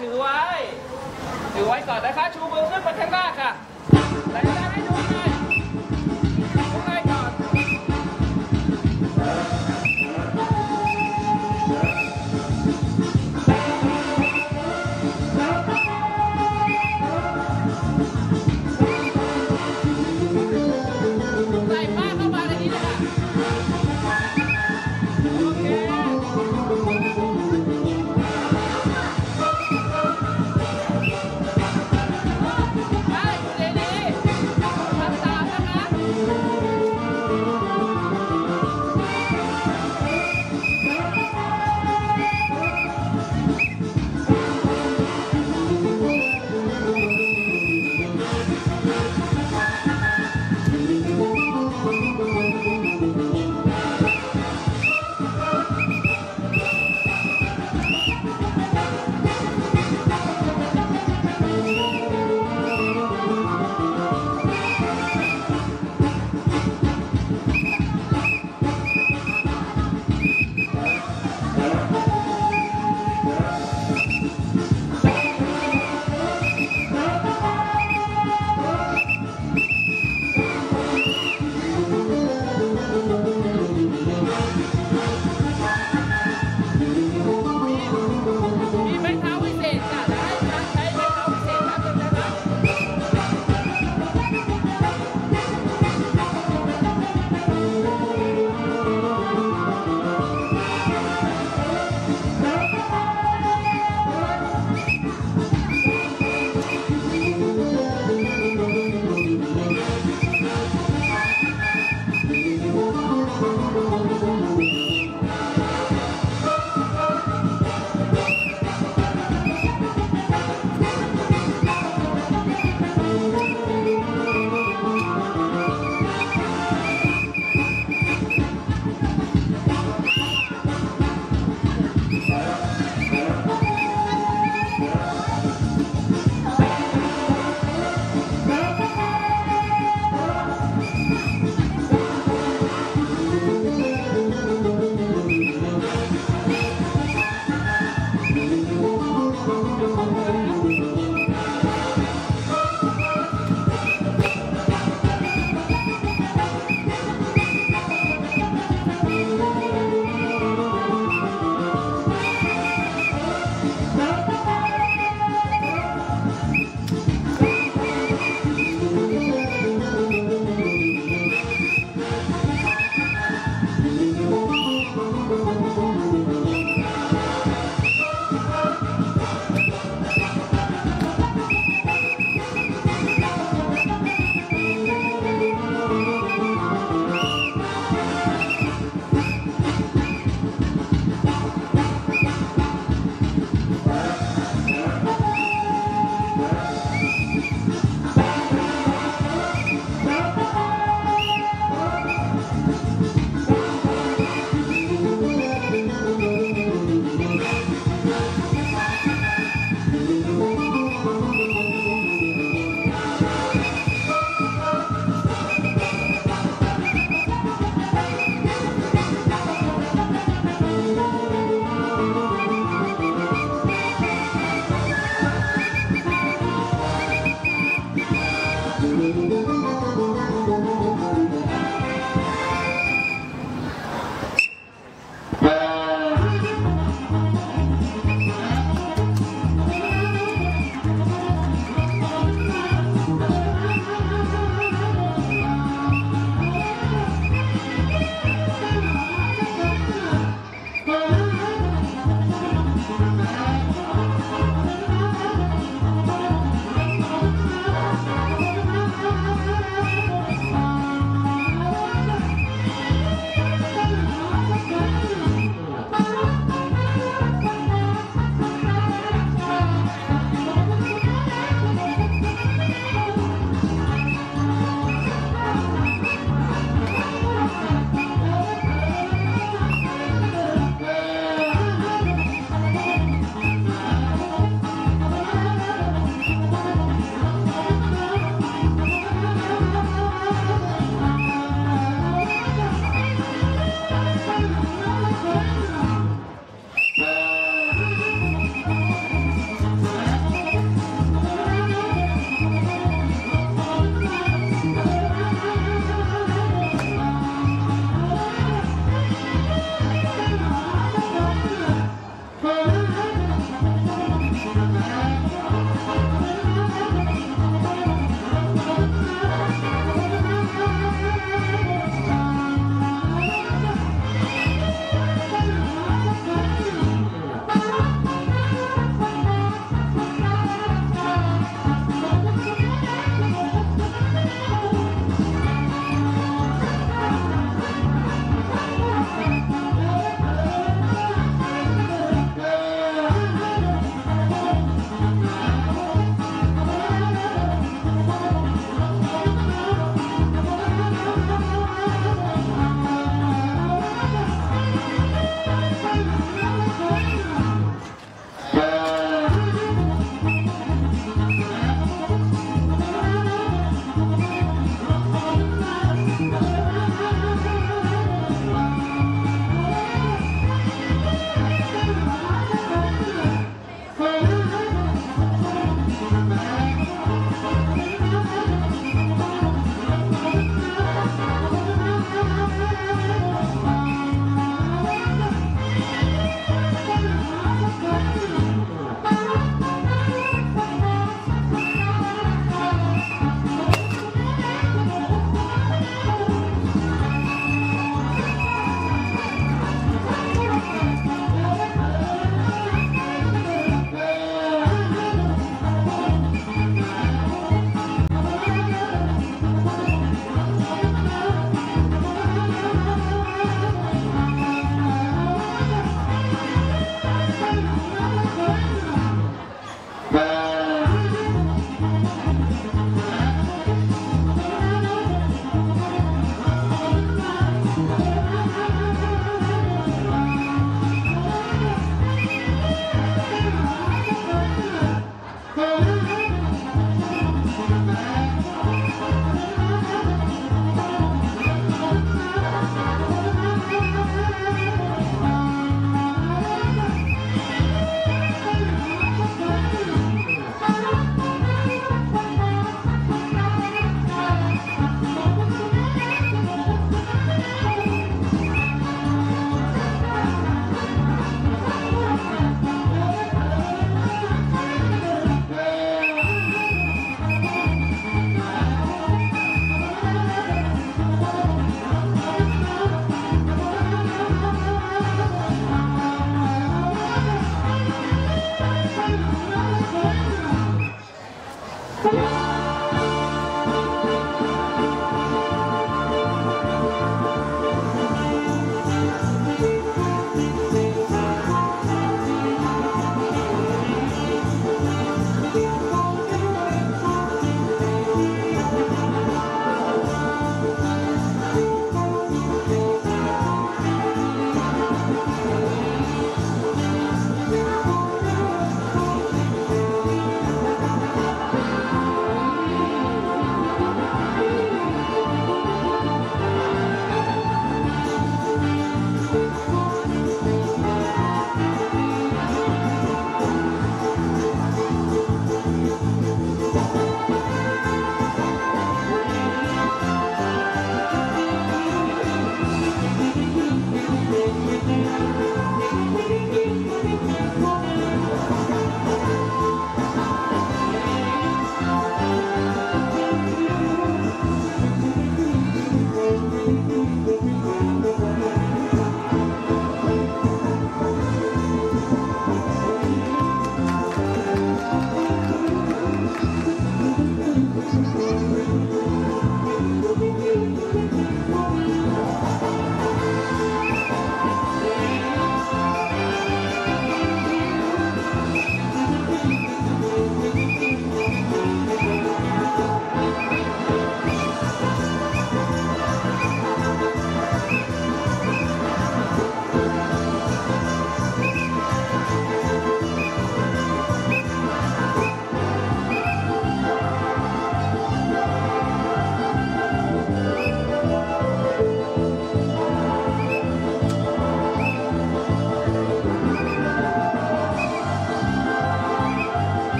ถือไว้ก่อนนะคะชูมือขึ้นไปข้างหน้าค่ะแล้วจะให้ดูไงดูไงก่อนใส่ผ้าเข้ามาในนี้เลยค่ะโอเค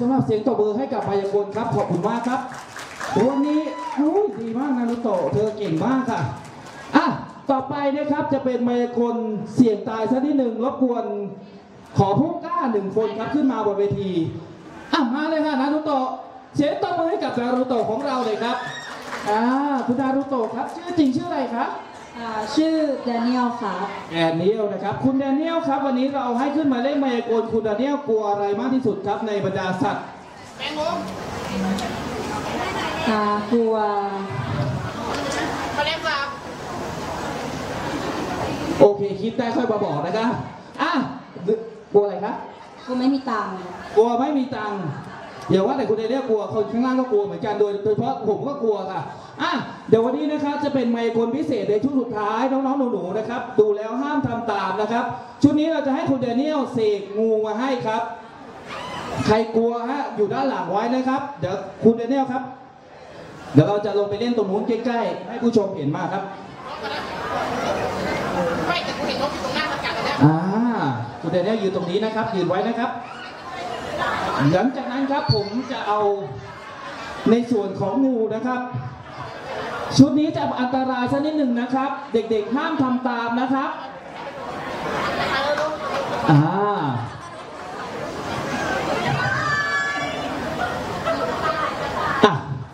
สำหรับเสียงตบมือให้กับไบยากลครับขอบคุณมากครับวันนี้ดีมากนารุโตะเธอเก่งมากค่ะอ่ะต่อไปนะครับจะเป็นไบยากลเสี่ยงตายสักนิดหนึ่งรบกวนขอผู้กล้าหนึ่งคนครับขึ้นมาบนเวทีอ่ะมาเลยค่ะนารุโตะเสียงตบมือให้กับนารุโตะของเราเลยครับคุณนารุโตะครับชื่อจริงชื่ออะไรครับชื่อแดเนียลครับแดเนียลนะครับคุณแดเนียลครับวันนี้เราให้ขึ้นมาเล่นไมโครคุณแดเนียลกลัวอะไรมากที่สุดครับในบรรดาสัตว์แมงมุมกลัวแมลงสาบโอเคคิดได้ค่อยมาบอกนะครับกลัวอะไรครับกลัวไม่มีตังค์กลัวไม่มีตังค์อย่าว่าแต่คุณแดเนียลกลัวคนข้างล่างก็กลัวเหมือนกันโดยเฉพาะผมก็กลัวค่ะเดี๋ยววันนี้นะครับจะเป็นไมโครพิเศษในชุดสุดท้ายน้องๆหนูๆนะครับดูแล้วห้ามทำตามนะครับชุดนี้เราจะให้คุณแดเนียลเสกงูมาให้ครับใครกลัวฮะอยู่ด้านหลังไว้นะครับเดี๋ยวคุณแดเนียลครับเดี๋ยวเราจะลงไปเล่นตรงนู้นใกล้ๆให้ผู้ชมเห็นมากครับไม่แต่คุณเห็นนกอยู่ตรงหน้าอากาศแล้วคุณแดเนียลอยู่ตรงนี้นะครับยืนไว้นะครับหลังจากนั้นครับผมจะเอาในส่วนของงูนะครับชุดนี้จะอันตรายสักนิดหนึ่งนะครับเด็กๆห้ามทำตามนะครับ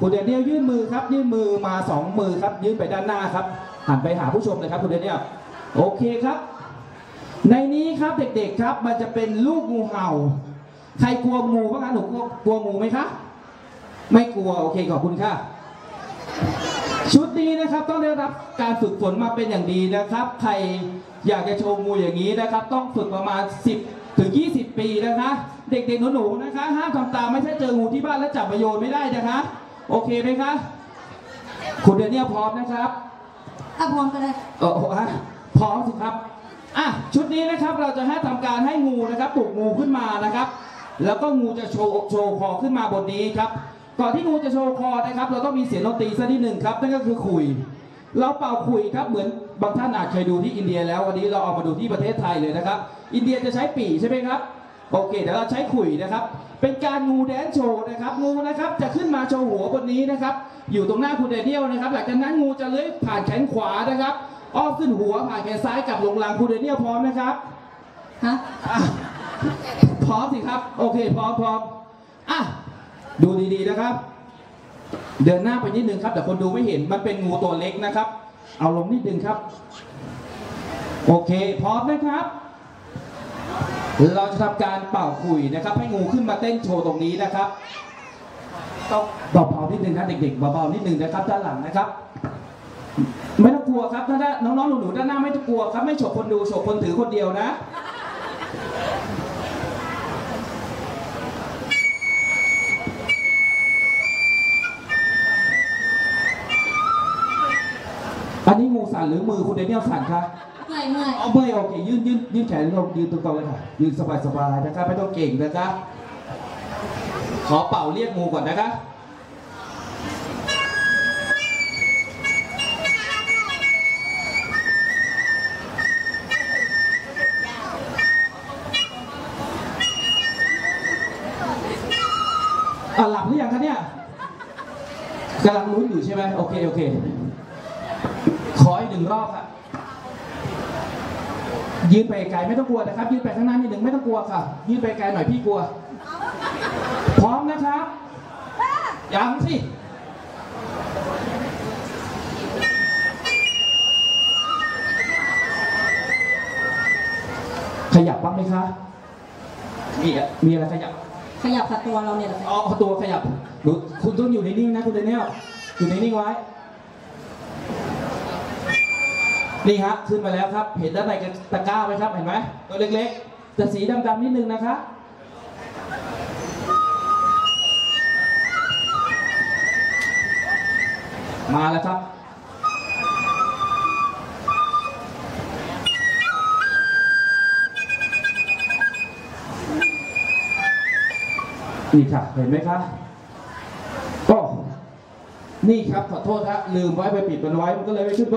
คุณเดเนียลยื่นมือครับยื่นมือมาสองมือครับยื่นไปด้านหน้าครับหันไปหาผู้ชมเลยครับคุณเดเนียลโอเคครับในนี้ครับเด็กๆครับมันจะเป็นลูกงูเห่าใครกลัวงูบ้างคะหนูกลัวงูไหมคะไม่กลัวโอเคขอบคุณค่ะชุดนี้นะครับต้องได้รับการฝึกฝนมาเป็นอย่างดีนะครับใครอยากจะโชว์งูอย่างนี้นะครับต้องฝึกประมาณ10 ถึง 20ปีนะคะเด็กๆหนูๆนะคะห้ามทำตามไม่ใช่เจองูที่บ้านแล้วจับมาโยนไม่ได้นะคะโอเคไหมคะคุณเดเนียลพร้อมนะครับพร้อมก็ได้พร้อมสิครับชุดนี้นะครับเราจะให้ทำการให้งูนะครับปลุกงูขึ้นมานะครับแล้วก็งูจะโชว์คอขึ้นมาบนนี้ครับก่อนที่งูจะโชว์คอนะครับเราต้องมีเสียงดนตรีสักนิดหนึ่งครับนั่นก็คือขุยเราเป่าขุยครับเหมือนบางท่านอาจเคยดูที่อินเดียแล้ววันนี้เราเอามาดูที่ประเทศไทยเลยนะครับอินเดียจะใช้ปี่ใช่ไหมครับโอเคเดี๋ยวเราใช้ขุยนะครับเป็นการงูแดนโชว์นะครับงูนะครับจะขึ้นมาโชว์หัวบนนี้นะครับอยู่ตรงหน้าคุณแดเนียลนะครับหลังจากนั้นงูจะเลื้อยผ่านแขนขวานะครับอ้อมขึ้นหัวผ่านแขนซ้ายกลับลงหลังคุณแดเนียลพร้อมนะครับพร้อมสิครับโอเคพร้อมดูดีๆนะครับเดินหน้าไปนิดนึงครับแต่คนดูไม่เห็นมันเป็นงูตัวเล็กนะครับเอาลงนิดนึงครับโอเคพร้อมนะครับเราจะทำการเป่าขุยนะครับให้งูขึ้นมาเต้นโชว์ตรงนี้นะครับต้องเบาๆนิดนึงนะเด็กๆเบาๆนิดนึงนะครับด้านหลังนะครับไม่ต้องกลัวครับถ้าน้องๆหนูๆด้านหน้าไม่ต้องกลัวครับไม่ฉกคนดูฉกคนถือคนเดียวนะอันนี้งูสั่นหรือมือคุณเดเนียลสั่นคะไม่เอาโอเคยื่นแขนลงยืนตรงๆเลยค่ะยืนสบายๆนะครับไม่ต้องเก่งนะครับขอเป่าเรียกงูก่อนนะครับหลับหรือยังคะเนี่ยกำลังลุ้นอยู่ใช่ไหมโอเคขออีกหนึ่งรอบค่ะยืนไปไกลไม่ต้องกลัวนะครับยืนไปข้างหน้านิดหนึ่งไม่ต้องกลัวค่ะยืนไปไกลหน่อยพี่กลัวพร้อมนะครับยังสิขยับบ้างไหมคะมีอะไรขยับค่ะตัวเราเนี่ยอ๋อตัวขยับคุณต้องอยู่นิ่งๆนะคุณเดเนียลอยู่นิ่งๆไว้นี่ฮะขึ้นมาแล้วครับเห็นด้านในตะกร้าไหมครับเห็นไหมตัวเล็กๆแต่สีดำๆนิดนึงนะคะมาแล้วครับนี่ครับเห็นไหมครับก็นี่ครับขอโทษครับลืมไว้ไปปิดมันไว้มันก็เลยไม่ขึ้น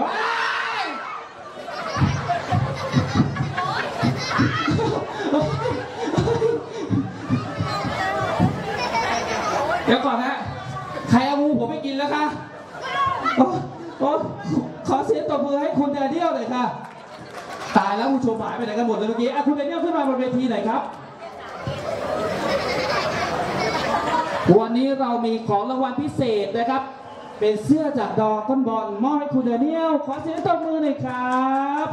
หน่อยค่ะตายแล้วผู้ชมหายไปไหนกันหมดเลยเมื่อกี้คุณเดเนียลขึ้นมาบนเวทีหน่อยครับวันนี้เรามีของรางวัลพิเศษนะครับเป็นเสื้อจากดอกก้นบอลมอบให้คุณเดเนียลขอเสียงตบมือหน่อยครับ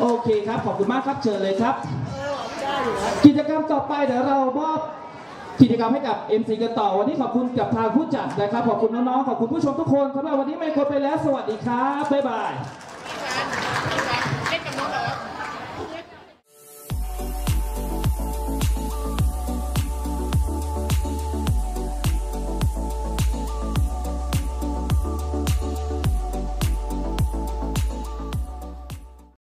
โอเคครับขอบคุณมากครับเชิญเลยครับกิจกรรมต่อไปเดี๋ยวเรามอบกิจกรรมให้กับ MC กันต่อวันนี้ขอบคุณกับทางผู้จัดนะครับขอบคุณน้องๆขอบคุณผู้ชมทุกคนสำหรับวันนี้ไมโครไปแล้วสวัสดีครับบ๊ายบาย